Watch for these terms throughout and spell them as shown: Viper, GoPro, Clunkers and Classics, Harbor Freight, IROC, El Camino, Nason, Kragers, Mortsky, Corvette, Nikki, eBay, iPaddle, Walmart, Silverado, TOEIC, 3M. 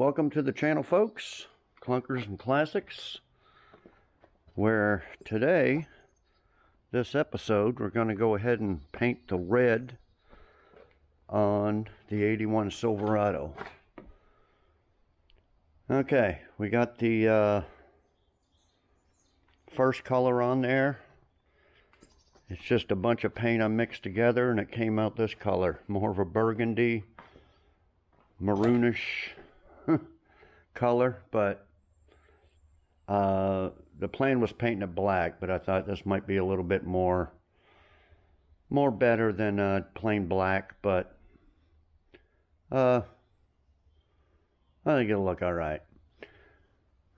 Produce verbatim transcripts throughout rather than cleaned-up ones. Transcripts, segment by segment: Welcome to the channel, folks. Clunkers and Classics, where today, this episode, we're going to go ahead and paint the red on the eighty-one Silverado. Okay, we got the uh, first color on there. It's just a bunch of paint I mixed together and it came out this color, more of a burgundy, maroonish color, but uh, the plan was painting it black, but I thought this might be a little bit more more better than uh, plain black, but uh, I think it'll look alright.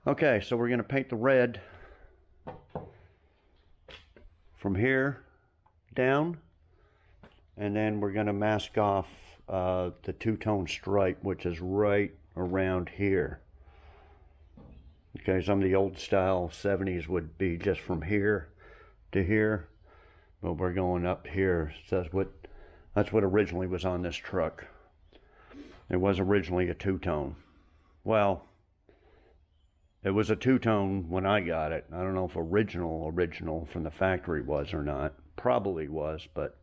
Okay, so we're going to paint the red from here down, and then we're going to mask off uh, the two-tone stripe, which is right around here. Okay, some of the old style seventies would be just from here to here, but we're going up here. So that's what that's what originally was on this truck. It was originally a two-tone. Well, it was a two-tone when I got it. I don't know if original, original from the factory was or not. Probably was, but...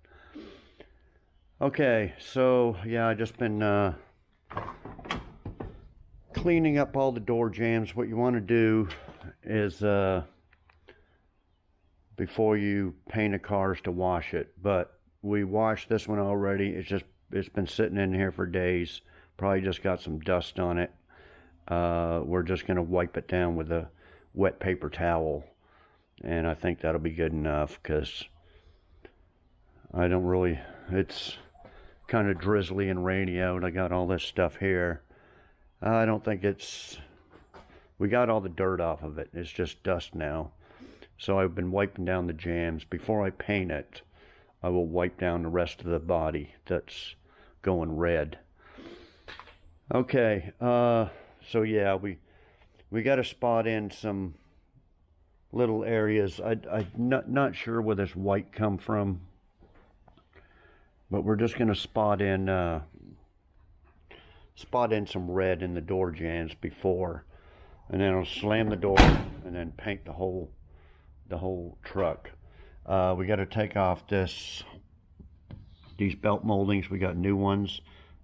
Okay, so, yeah, I've just been uh, cleaning up all the door jams. What you want to do is, uh, before you paint a car, is to wash it. But we washed this one already. It's just, it's been sitting in here for days. Probably just got some dust on it. Uh, we're just going to wipe it down with a wet paper towel, and I think that'll be good enough, because I don't really, it's kind of drizzly and rainy out. I got all this stuff here. I don't think it's, we got all the dirt off of it. It's just dust now. So I've been wiping down the jams. Before I paint it, I will wipe down the rest of the body that's going red. Okay, uh... so yeah, we we got to spot in some little areas. I, I'm not, not sure where this white come from, but we're just going to spot in uh, spot in some red in the door jams before, and then I'll slam the door and then paint the whole the whole truck. Uh, we got to take off this these belt moldings. We got new ones.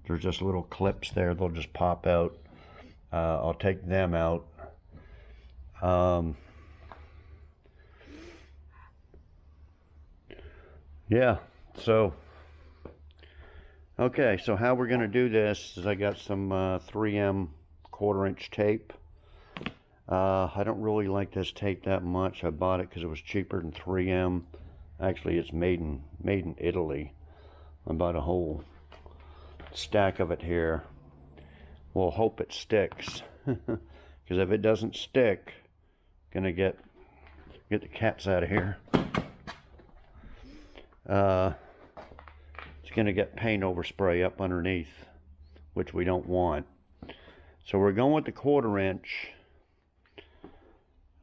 There's just little clips there. They'll just pop out. Uh, I'll take them out. Um, yeah, so, okay, so how we're going to do this is I got some uh, three M quarter-inch tape. Uh, I don't really like this tape that much. I bought it because it was cheaper than three M. Actually, it's made in, made in Italy. I bought a whole stack of it here. We'll hope it sticks, because if it doesn't stick, gonna get get the cats out of here. Uh, it's gonna get paint overspray up underneath, which we don't want. So we're going with the quarter inch.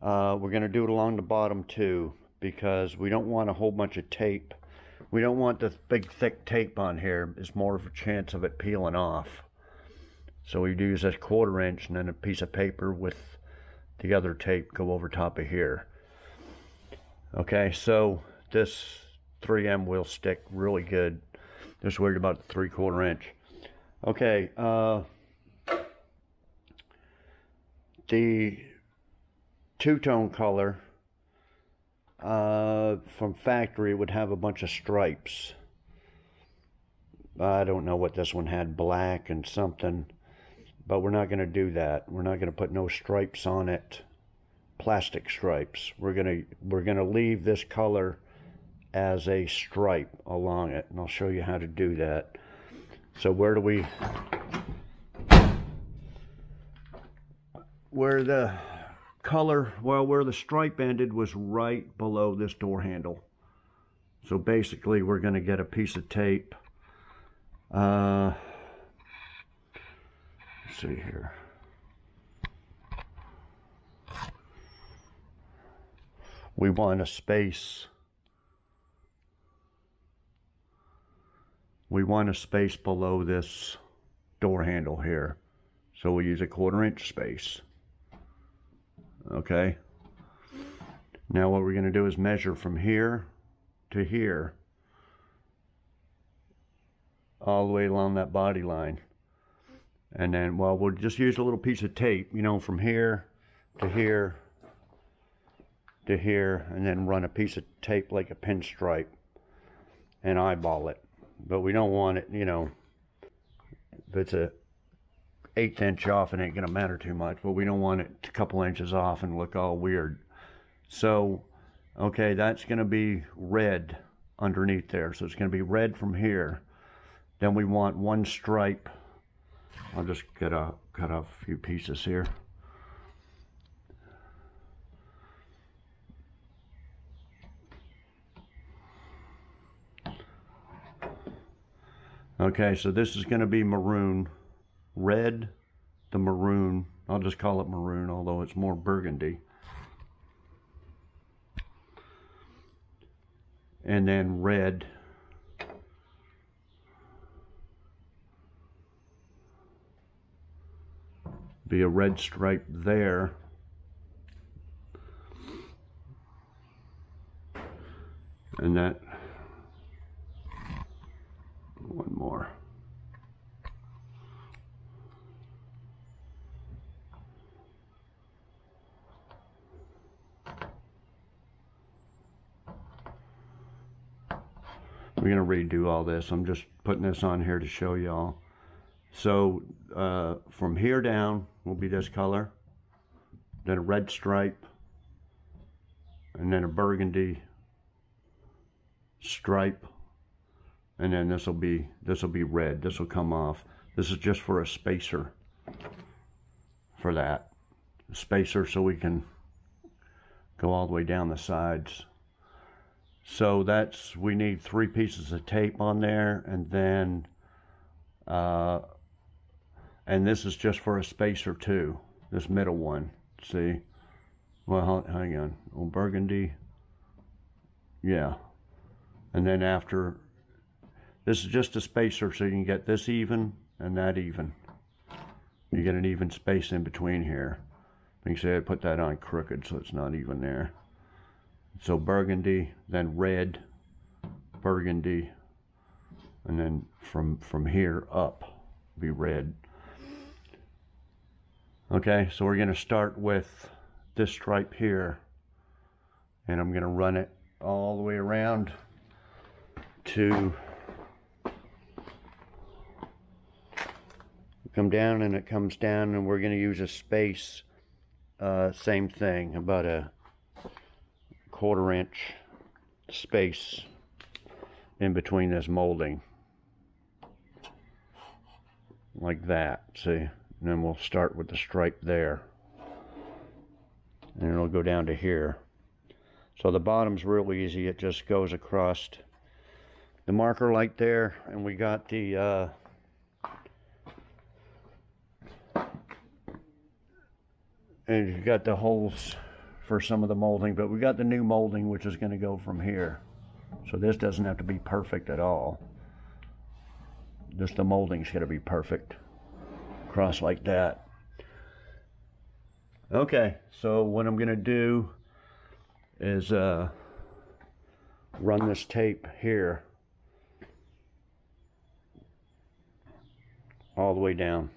Uh, we're gonna do it along the bottom too, because we don't want a whole bunch of tape. We don't want the big thick tape on here. It's more of a chance of it peeling off. So we use this quarter inch and then a piece of paper with the other tape go over top of here. Okay, so this three M will stick really good. Just worried about the three quarter inch. Okay, uh, the two-tone color uh, from factory would have a bunch of stripes. I don't know what this one had, black and something. But we're not going to do that. We're not going to put no stripes on it, plastic stripes. We're going to we're going to leave this color as a stripe along it, and I'll show you how to do that. So where do we where the color, well, where the stripe ended was right below this door handle. So basically, we're going to get a piece of tape. Uh Let's see here. We want a space. We want a space below this door handle here. So we'll use a quarter inch space. Okay. Now what we're going to do is measure from here to here, all the way along that body line. And then, well, we'll just use a little piece of tape, you know, from here to here to here, and then run a piece of tape like a pinstripe and eyeball it. But we don't want it, you know, if it's a eighth inch off, it ain't gonna matter too much, but we don't want it a couple inches off and look all weird. So, okay, that's gonna be red underneath there. So it's gonna be red from here. Then we want one stripe. I'll just cut off, cut off a few pieces here. Okay, so this is going to be maroon. Red, the maroon. I'll just call it maroon, although it's more burgundy. And then red. Be a red stripe there. And that... one more. We're gonna redo all this. I'm just putting this on here to show y'all. So uh, from here down will be this color, then a red stripe, and then a burgundy stripe. And then this will be this will be red. This will come off. This is just for a spacer for that. A spacer so we can go all the way down the sides. So that's, we need three pieces of tape on there, and then uh, and this is just for a spacer too. This middle one. See? Well, hang on. Oh, burgundy. Yeah. And then after. This is just a spacer so you can get this even and that even. You get an even space in between here. Like I said, I put that on crooked so it's not even there. So burgundy, then red, burgundy, and then from, from here up be red. Okay, so we're gonna start with this stripe here, and I'm gonna run it all the way around to come down, and it comes down, and we're going to use a space, uh, same thing, about a quarter inch space in between this molding, like that, see, and then we'll start with the stripe there, and it'll go down to here. So the bottom's real easy, it just goes across the marker right there, and we got the, uh, and you got the holes for some of the molding, but we got the new molding, which is going to go from here. So this doesn't have to be perfect at all. Just the molding's going to be perfect. Cross like that. Okay, so what I'm going to do is uh, run this tape here all the way down.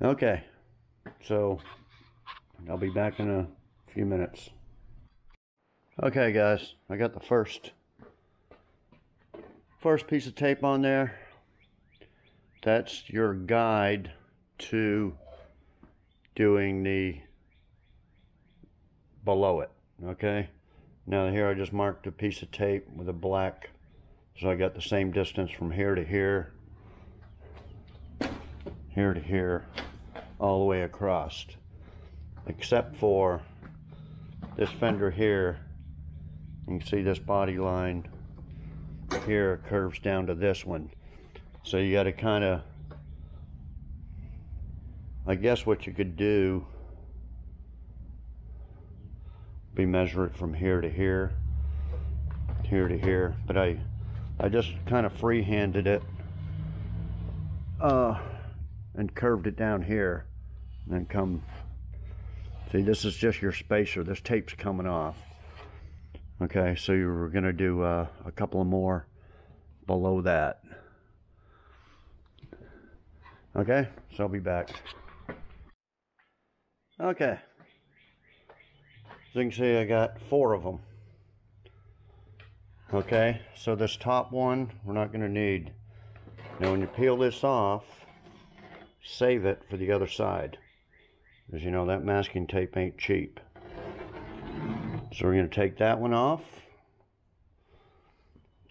Okay. So, I'll be back in a few minutes. Okay guys, I got the first first piece of tape on there. That's your guide to doing the below it, okay? Now here I just marked a piece of tape with a black, so I got the same distance from here to here, here to here, all the way across, except for this fender here. You can see this body line here curves down to this one, so you got to kind of, I guess what you could do be measure it from here to here, here to here, but I I just kind of freehanded it uh, and curved it down here and then come. See, this is just your spacer. This tape's coming off. Okay, so you're gonna do uh, a couple of more below that. Okay, so I'll be back. Okay, as you can see, I got four of them. Okay, so this top one we're not going to need. Now when you peel this off, save it for the other side, because you know that masking tape ain't cheap. So we're going to take that one off.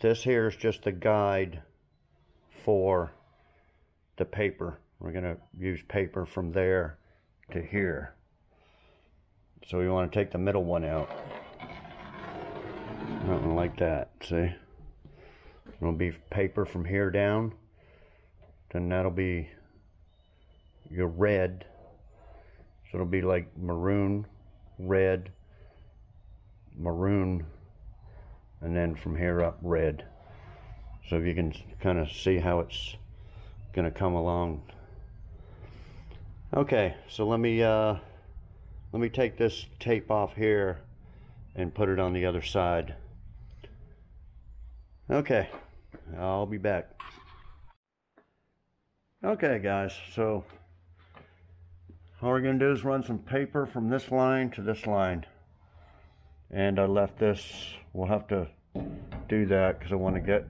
This here is just a guide for the paper. We're going to use paper from there to here. So we want to take the middle one out. Nothing like that, see? It'll be paper from here down. Then that'll be your red. So it'll be like maroon, red, maroon, and then from here up red. So if you can kind of see how it's gonna come along. Okay, so let me uh, let me take this tape off here and put it on the other side. Okay, I'll be back. Okay guys, so all we're gonna do is run some paper from this line to this line, and I left this, we'll have to do that because I want to get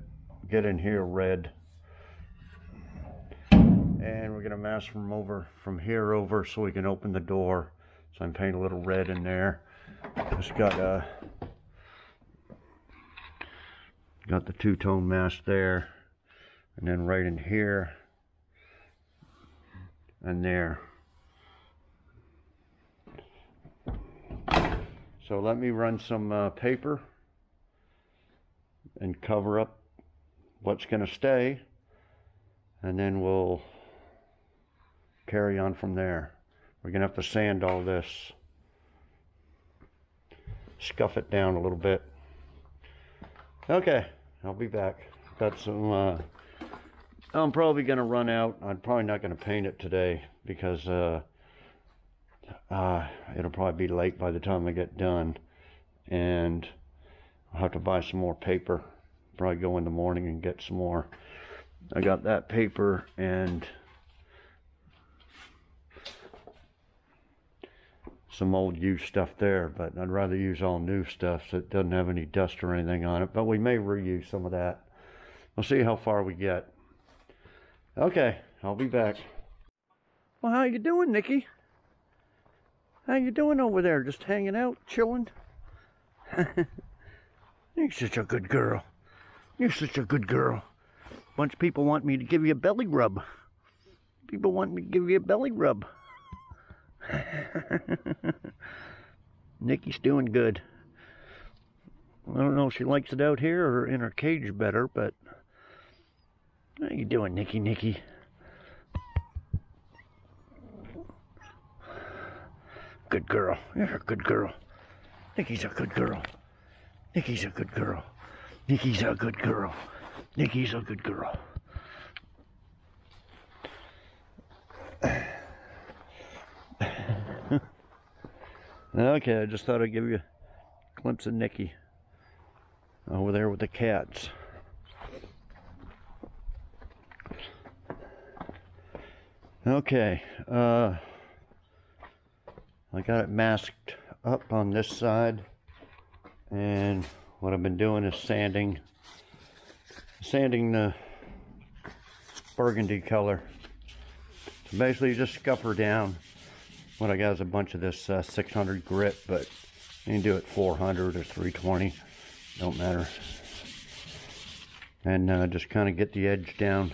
get in here red, and we're gonna mask from over from here over so we can open the door. So I'm painting a little red in there. Just got a Got the two-tone mask there, and then right in here and there. So let me run some uh, paper and cover up what's going to stay, and then we'll carry on from there. We're going to have to sand all this, scuff it down a little bit. Okay, I'll be back. Got some uh I'm probably gonna run out. I'm probably not gonna paint it today because uh uh it'll probably be late by the time I get done, and I'll have to buy some more paper. Probably go in the morning and get some more. I got that paper and some old used stuff there, but I'd rather use all new stuff so it doesn't have any dust or anything on it, but we may reuse some of that. We'll see how far we get. Okay, I'll be back. Well, how you doing, Nikki? How you doing over there? Just hanging out, chilling? You're such a good girl. You're such a good girl. A bunch of people want me to give you a belly rub. People want me to give you a belly rub. Nikki's doing good. I don't know if she likes it out here or in her cage better, but how you doing, Nikki? Nikki, good girl. You're a good girl. Nikki's a good girl. Nikki's a good girl. Nikki's a good girl. Nikki's a good girl. Okay, I just thought I'd give you a glimpse of Nikki over there with the cats. Okay, uh, I got it masked up on this side, and what I've been doing is sanding, sanding the burgundy color. So basically, you just scuff her down. What I got is a bunch of this uh, six hundred grit, but you can do it four hundred or three twenty, don't matter. And uh, just kind of get the edge down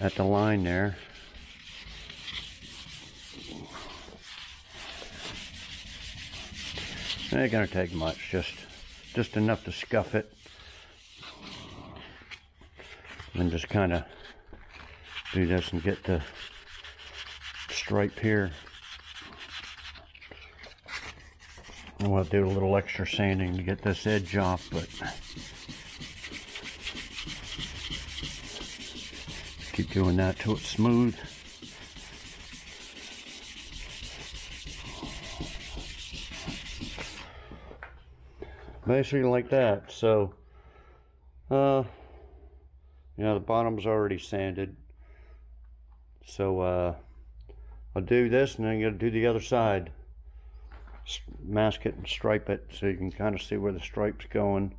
at the line there. It ain't gonna take much, just just enough to scuff it, and just kind of do this and get the stripe here. I want to do a little extra sanding to get this edge off, but keep doing that till it's smooth. Basically like that. So uh you know, the bottom's already sanded, so uh I'll do this and then I'm going to do the other side, mask it and stripe it so you can kind of see where the stripe's going.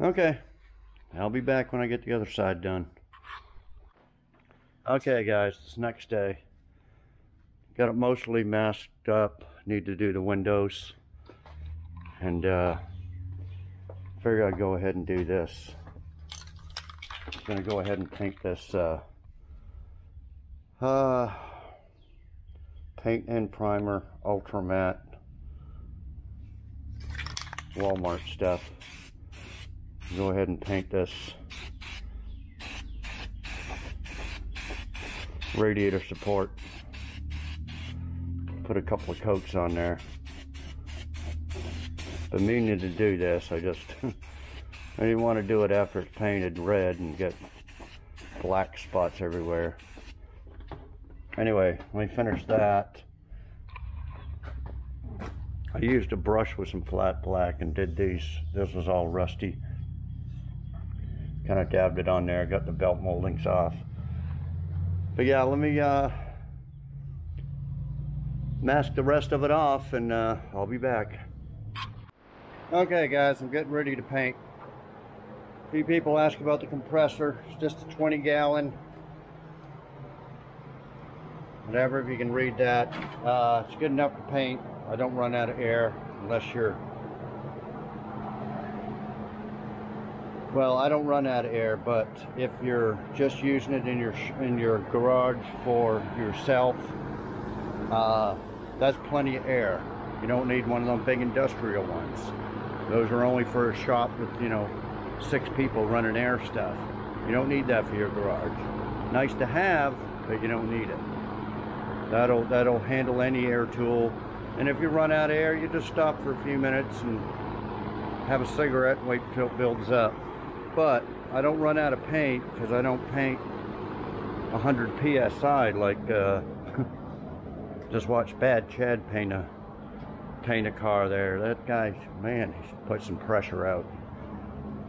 Okay, I'll be back when I get the other side done. Okay guys, this next day, got it mostly masked up. Need to do the windows, and uh figure I'd go ahead and do this. I'm gonna go ahead and paint this uh uh paint and primer ultra matte Walmart stuff. Go ahead and paint this radiator support, put a couple of coats on there. Been meaning to do this, I just I didn't want to do it after it's painted red and get black spots everywhere. Anyway, let me finish that. I used a brush with some flat black and did these. This was all rusty. Kind of dabbed it on there, got the belt moldings off. But yeah, let me uh, mask the rest of it off, and uh, I'll be back. Okay guys, I'm getting ready to paint. A few people ask about the compressor. It's just a twenty gallon. Whatever, if you can read that. Uh, it's good enough to paint. I don't run out of air unless you're... Well, I don't run out of air, but if you're just using it in your in your garage for yourself, uh, that's plenty of air. You don't need one of them big industrial ones. Those are only for a shop with, you know, six people running air stuff. You don't need that for your garage. Nice to have, but you don't need it. That'll that'll handle any air tool. And if you run out of air, you just stop for a few minutes and have a cigarette and wait till it builds up. But I don't run out of paint because I don't paint one hundred P S I like uh, just watch Bad Chad paint a paint a car there. That guy, man, he put some pressure out.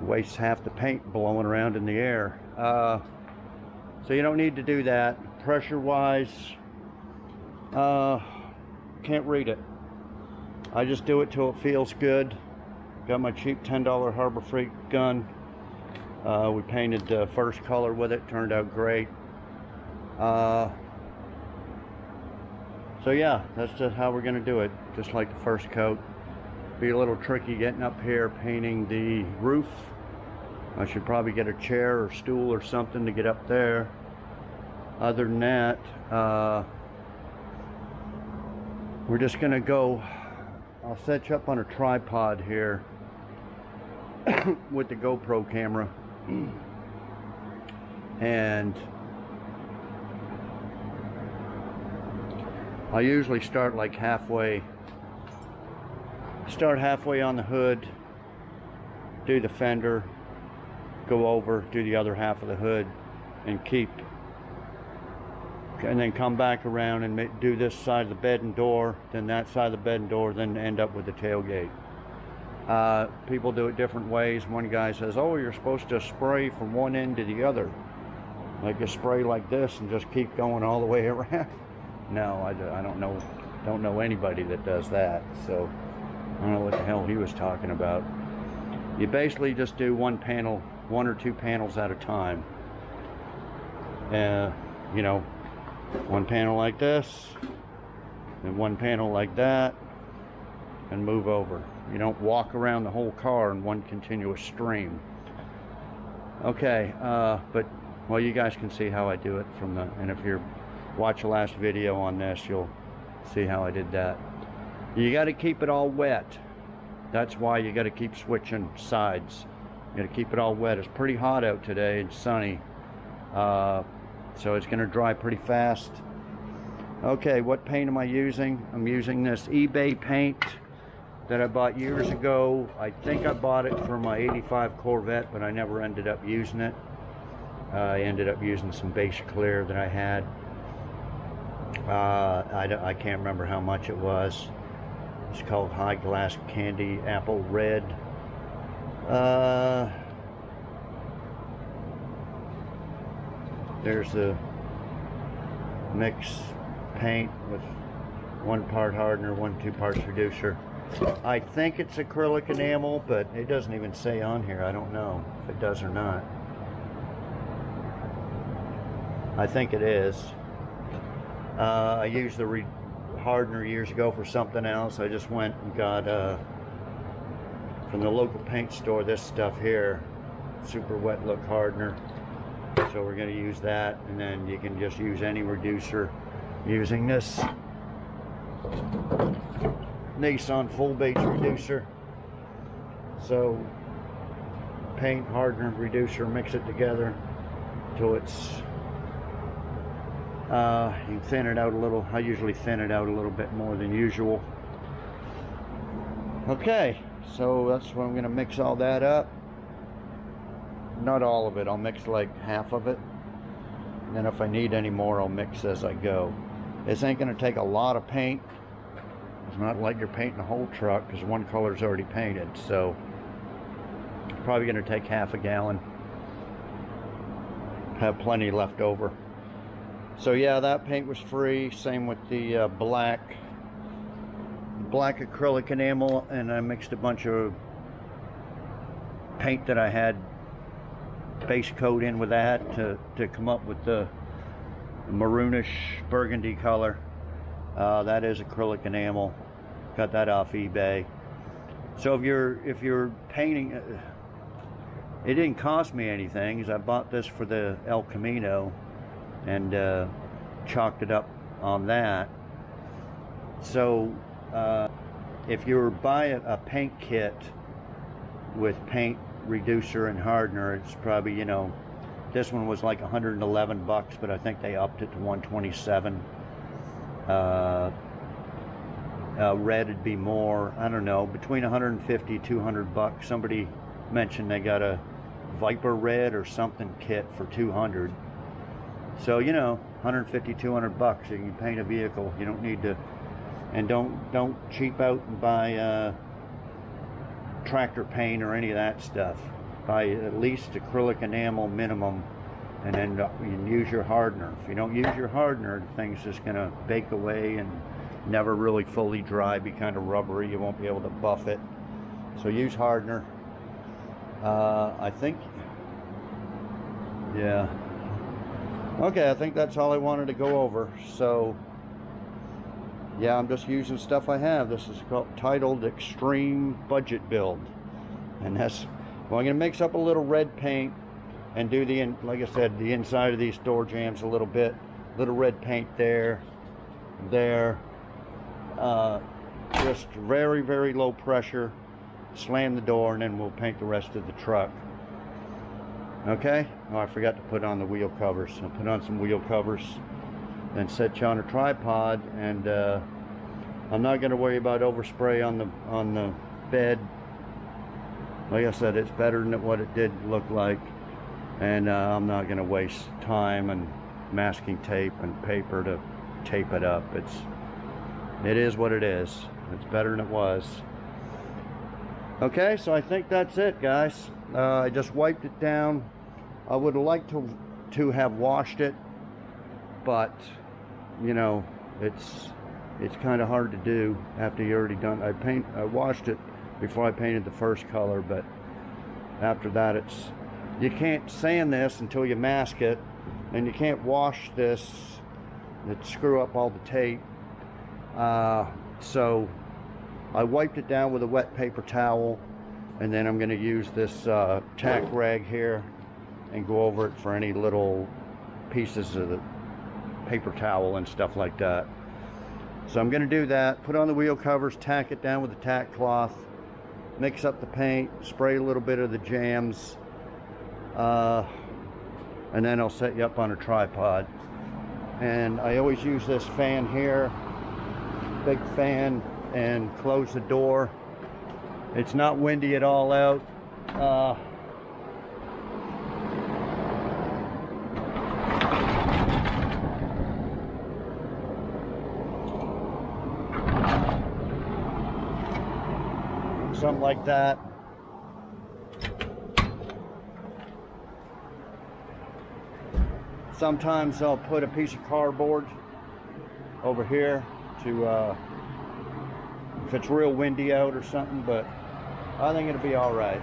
Wastes half the paint blowing around in the air. Uh, so you don't need to do that. Pressure wise, uh, can't read it. I just do it till it feels good. Got my cheap ten dollar Harbor Freight gun. Uh, we painted the first color with it. Turned out great. Uh, so yeah, that's just how we're going to do it. Just like the first coat. Be a little tricky getting up here painting the roof. I should probably get a chair or stool or something to get up there. Other than that, uh, we're just going to go... I'll set you up on a tripod here with the GoPro camera, and I usually start like halfway start halfway on the hood, do the fender, go over, do the other half of the hood, and keep and then come back around and do this side of the bed and door, then that side of the bed and door, then end up with the tailgate. Uh, people do it different ways. One guy says, oh, you're supposed to spray from one end to the other, like you spray like this and just keep going all the way around. No, I, I don't know don't know anybody that does that, so I don't know what the hell he was talking about. You basically just do one panel, one or two panels at a time. Uh, you know, one panel like this, and one panel like that, and move over. You don't walk around the whole car in one continuous stream. Okay, uh, but well, you guys can see how I do it from the, and if you watch the last video on this, you'll see how I did that. You got to keep it all wet. That's why you got to keep switching sides. You got to keep it all wet. It's pretty hot out today and sunny. Uh, So it's going to dry pretty fast. Okay, what paint am I using? I'm using this eBay paint that I bought years ago. I think I bought it for my eighty-five Corvette, but I never ended up using it. Uh, I ended up using some base clear that I had. Uh, I, I can't remember how much it was. It's called High Glass Candy Apple Red. Uh, there's the mix paint with one part hardener, one two parts reducer. I think it's acrylic enamel, but it doesn't even say on here. I don't know if it does or not. I think it is. Uh, I used the re hardener years ago for something else. I just went and got uh, from the local paint store this stuff here, super wet look hardener. So we're going to use that, and then you can just use any reducer using this Nason full base reducer. So paint, hardener, reducer, mix it together till it's uh, you thin it out a little. I usually thin it out a little bit more than usual. Okay, so that's what I'm gonna mix all that up. Not all of it, I'll mix like half of it, and then if I need any more I'll mix as I go. This ain't gonna take a lot of paint. It's not like you're painting the whole truck because one color's already painted, so probably going to take half a gallon. Have plenty left over. So yeah, that paint was free. Same with the uh, black, black acrylic enamel, and I mixed a bunch of paint that I had base coat in with that to to come up with the maroonish burgundy color. Uh, that is acrylic enamel. Got that off eBay. So if you're if you're painting, it didn't cost me anything, because I bought this for the El Camino and uh, chalked it up on that. So uh, if you're buying a paint kit with paint, reducer, and hardener, it's probably, you know, this one was like one hundred eleven bucks, but I think they upped it to one twenty-seven. Uh, uh, red would be more, I don't know, between one fifty, two hundred bucks. Somebody mentioned they got a Viper red or something kit for two hundred. So, you know, one fifty, two hundred bucks, you can paint a vehicle. You don't need to, and don't don't cheap out and buy uh, tractor paint or any of that stuff. Buy at least acrylic enamel minimum, and then you can use your hardener. If you don't use your hardener, the thing's just gonna bake away and never really fully dry, be kind of rubbery, you won't be able to buff it. So use hardener. Uh, I think, yeah. Okay, I think that's all I wanted to go over. So yeah, I'm just using stuff I have. This is called, titled Extreme Budget Build. And that's, well, I'm gonna mix up a little red paint and do the, like I said, the inside of these door jams a little bit. Little red paint there, there. Uh, just very, very low pressure. Slam the door, and then we'll paint the rest of the truck. Okay? Oh, I forgot to put on the wheel covers. So put on some wheel covers and set you on a tripod. And uh, I'm not gonna worry about overspray on the, on the bed. Like I said, it's better than what it did look like. And uh, I'm not going to waste time and masking tape and paper to tape it up. It's, it is what it is. It's better than it was. Okay, so I think that's it, guys. Uh, I just wiped it down. I would like to to have washed it, but you know, it's it's kind of hard to do after you already done. I paint, I washed it before I painted the first color, but after that, it's. You can't sand this until you mask it, and you can't wash this, it'd screw up all the tape. Uh, so I wiped it down with a wet paper towel, and then I'm going to use this uh, tack rag here and go over it for any little pieces of the paper towel and stuff like that. So I'm going to do that, put on the wheel covers, tack it down with a tack cloth, mix up the paint, spray a little bit of the jams, Uh, and then I'll set you up on a tripod. And I always use this fan here, big fan, and close the door. It's not windy at all out. Uh, something like that. Sometimes I'll put a piece of cardboard over here to, uh, if it's real windy out or something, but I think it'll be all right.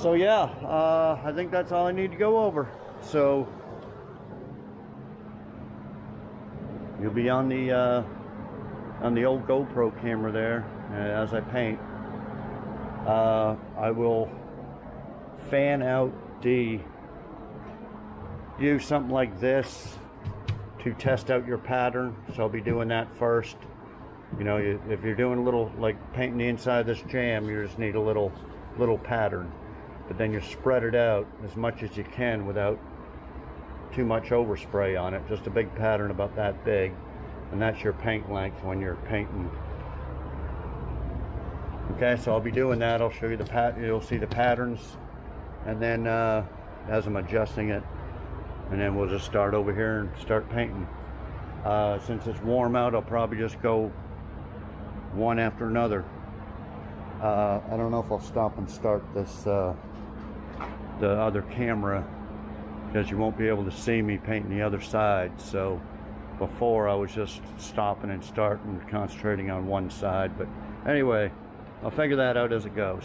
So yeah, uh, I think that's all I need to go over. So you'll be on the uh, on the old GoPro camera there as I paint. Uh, I will fan out the, use something like this to test out your pattern. So I'll be doing that first. You know, you, if you're doing a little like painting the inside of this jam, you just need a little little pattern. But then you spread it out as much as you can without too much overspray on it. Just a big pattern about that big, and that's your paint length when you're painting. Okay, so I'll be doing that. I'll show you the pat. You'll see the patterns, and then uh, as I'm adjusting it, and then we'll just start over here and start painting. Uh, since it's warm out, I'll probably just go one after another. Uh, I don't know if I'll stop and start this uh, the other camera, because you won't be able to see me painting the other side. So before I was just stopping and starting, concentrating on one side. But anyway, I'll figure that out as it goes.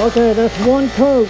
Okay, that's one coat.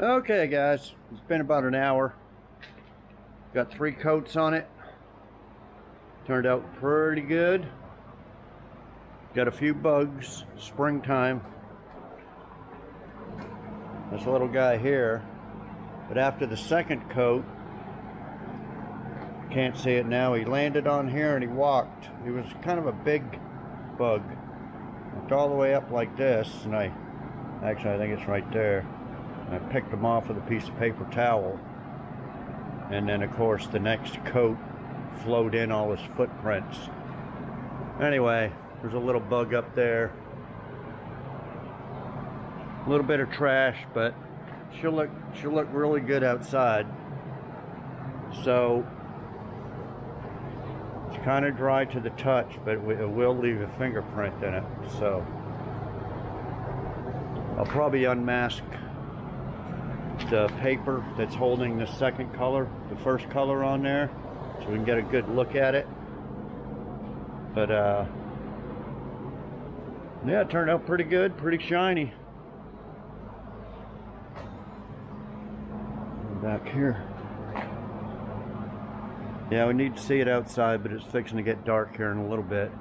Okay guys, it's been about an hour. Got three coats on it. Turned out pretty good. Got a few bugs, springtime. This little guy here. But after the second coat, can't see it now, he landed on here and he walked. He was kind of a big bug. Went all the way up like this, and I, actually I think it's right there. I picked them off with a piece of paper towel, and then of course the next coat flowed in all his footprints. Anyway, there's a little bug up there, a little bit of trash, but she'll look she'll look really good outside. So it's kind of dry to the touch, but it will leave a fingerprint in it. So I'll probably unmask the paper that's holding the second color, the first color on there, so we can get a good look at it. But uh, yeah, it turned out pretty good, pretty shiny. Back here, yeah, we need to see it outside, but it's fixing to get dark here in a little bit.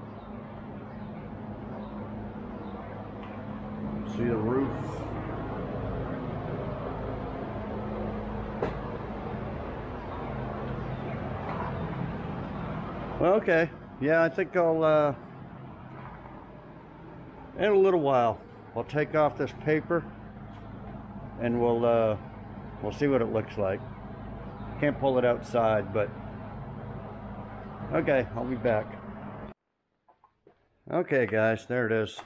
See the roof. Well, okay, yeah, I think I'll, uh, in a little while, I'll take off this paper and we'll, uh, we'll see what it looks like. Can't pull it outside, but, okay, I'll be back. Okay, guys, there it is.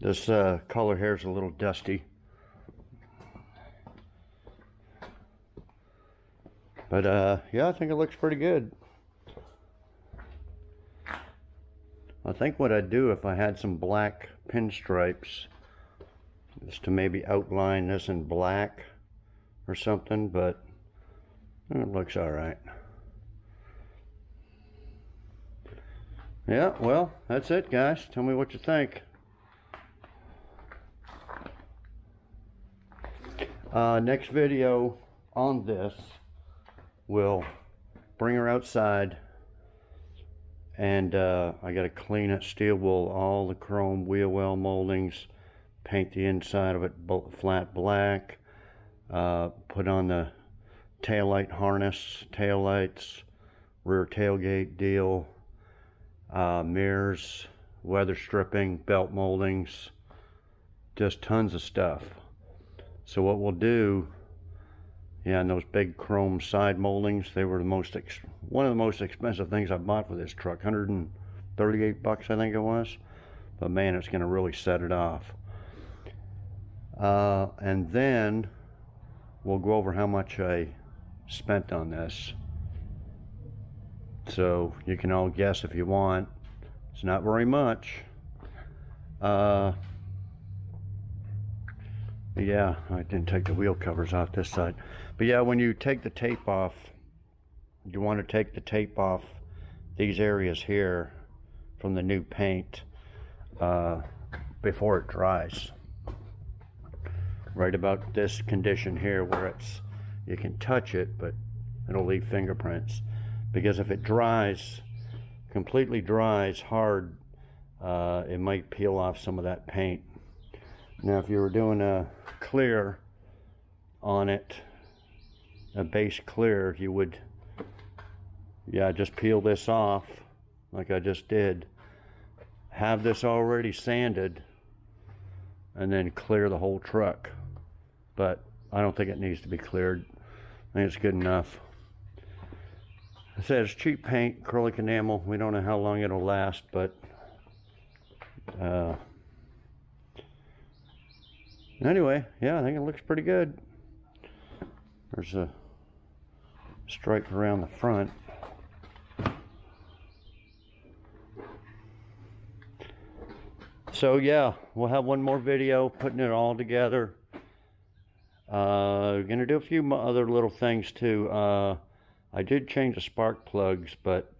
This uh, color here is a little dusty. But, uh, yeah, I think it looks pretty good. I think what I'd do if I had some black pinstripes is to maybe outline this in black or something, but it looks all right. Yeah, well, that's it, guys. Tell me what you think. Uh, next video on this, we'll bring her outside, and uh, I gotta clean it, steel wool, all the chrome wheel well moldings, paint the inside of it flat black, uh, put on the taillight harness, taillights, rear tailgate deal, uh, mirrors, weather stripping, belt moldings, just tons of stuff. So what we'll do, yeah, and those big chrome side moldings, they were the most ex one of the most expensive things I bought for this truck. one hundred thirty-eight bucks, I think it was. But man, it's going to really set it off. Uh, and then we'll go over how much I spent on this. So you can all guess if you want. It's not very much. Uh, yeah, I didn't take the wheel covers off this side. But yeah, when you take the tape off, you want to take the tape off these areas here from the new paint uh, before it dries. Right about this condition here where it's, you can touch it, but it'll leave fingerprints. Because if it dries, completely dries hard, uh, it might peel off some of that paint. Now, if you were doing a clear on it, a base clear, you would, yeah, just peel this off like I just did, have this already sanded, and then clear the whole truck. But I don't think it needs to be cleared. I think it's good enough. It says cheap paint, acrylic enamel. We don't know how long it'll last, but uh, anyway, yeah, I think it looks pretty good. There's a stripe around the front. So yeah, we'll have one more video putting it all together. Uh, we're gonna do a few other little things too. Uh, I did change the spark plugs, but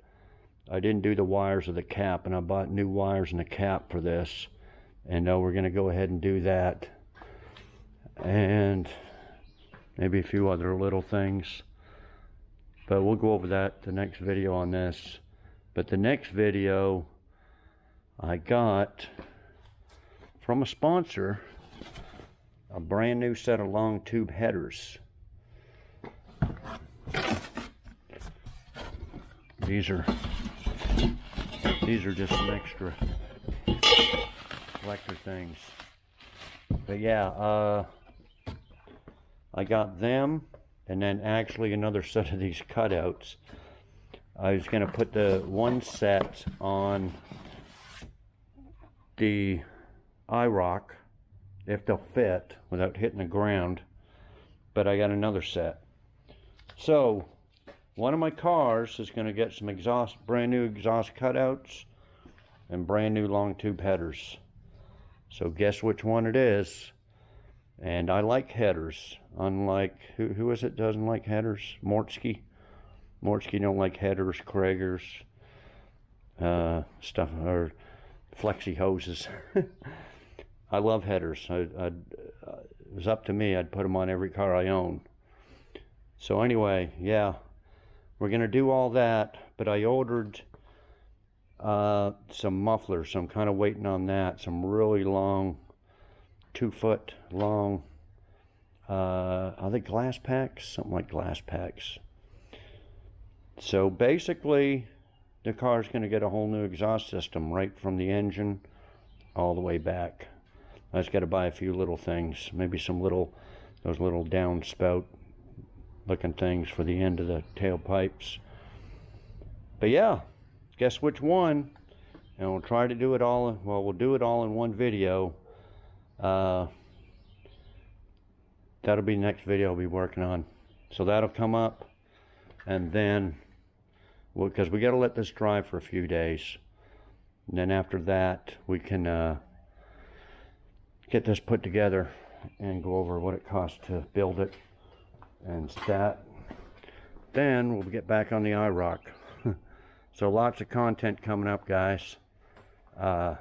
I didn't do the wires of the cap, and I bought new wires in the cap for this. and uh, we're going to go ahead and do that, and maybe a few other little things, but we'll go over that the next video on this. But the next video I got from a sponsor a brand new set of long tube headers. These are these are just some extra collector things. But yeah, uh, I got them, and then actually another set of these cutouts. I was going to put the one set on the I ROC if they'll fit without hitting the ground, but I got another set. So one of my cars is going to get some exhaust, brand new exhaust cutouts and brand new long tube headers. So guess which one it is. And I like headers, unlike who, who is it doesn't like headers? Mortsky. Mortsky don't like headers, Kragers, uh, stuff, or flexi hoses. I love headers. I, I, it was up to me, I'd put them on every car I own. So anyway, yeah, we're gonna do all that, but I ordered uh, some mufflers, so I'm kind of waiting on that. Some really long, two foot long, uh, are they glass packs? Something like glass packs. So basically, the car's going to get a whole new exhaust system right from the engine all the way back. I just got to buy a few little things, maybe some little, those little downspout looking things for the end of the tailpipes. But yeah, guess which one? And we'll try to do it all, well, we'll do it all in one video. Uh, that'll be the next video I'll be working on. So that'll come up, and then, because well, we got to let this dry for a few days, and then after that we can uh, get this put together and go over what it costs to build it and that. Then we'll get back on the I ROC. So lots of content coming up, guys. Uh,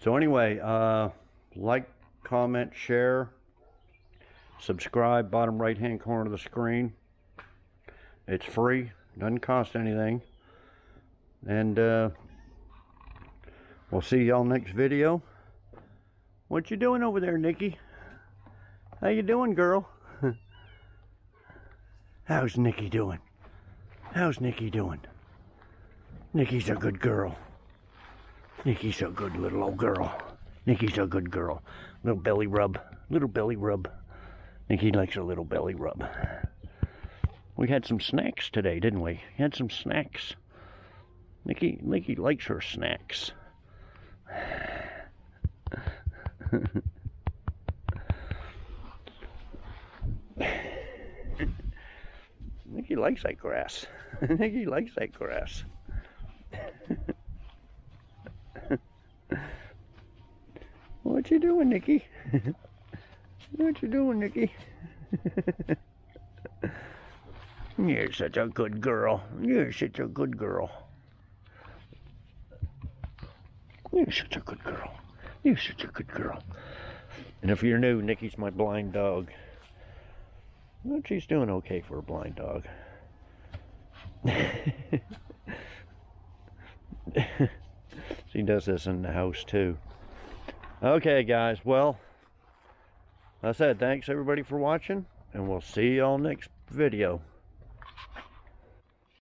so anyway, uh, like, comment, share, subscribe, bottom right hand corner of the screen. It's free, doesn't cost anything, and uh, we'll see y'all next video. What you doing over there, Nikki? How you doing, girl? How's Nikki doing? How's Nikki doing? Nikki's a good girl. Nikki's a good little old girl. Nikki's a good girl. Little belly rub, little belly rub. Nikki likes a little belly rub. We had some snacks today, didn't we? We had some snacks. Nikki, Nikki likes her snacks. Nikki likes that grass. Nikki likes that grass. What you doing, Nikki? What you doing, Nikki? You're such a good girl. You're such a good girl. You're such a good girl. You're such a good girl. And if you're new, Nikki's my blind dog. Well, she's doing okay for a blind dog. She does this in the house too. Okay, guys. Well, I said thanks everybody for watching, and we'll see y'all next video.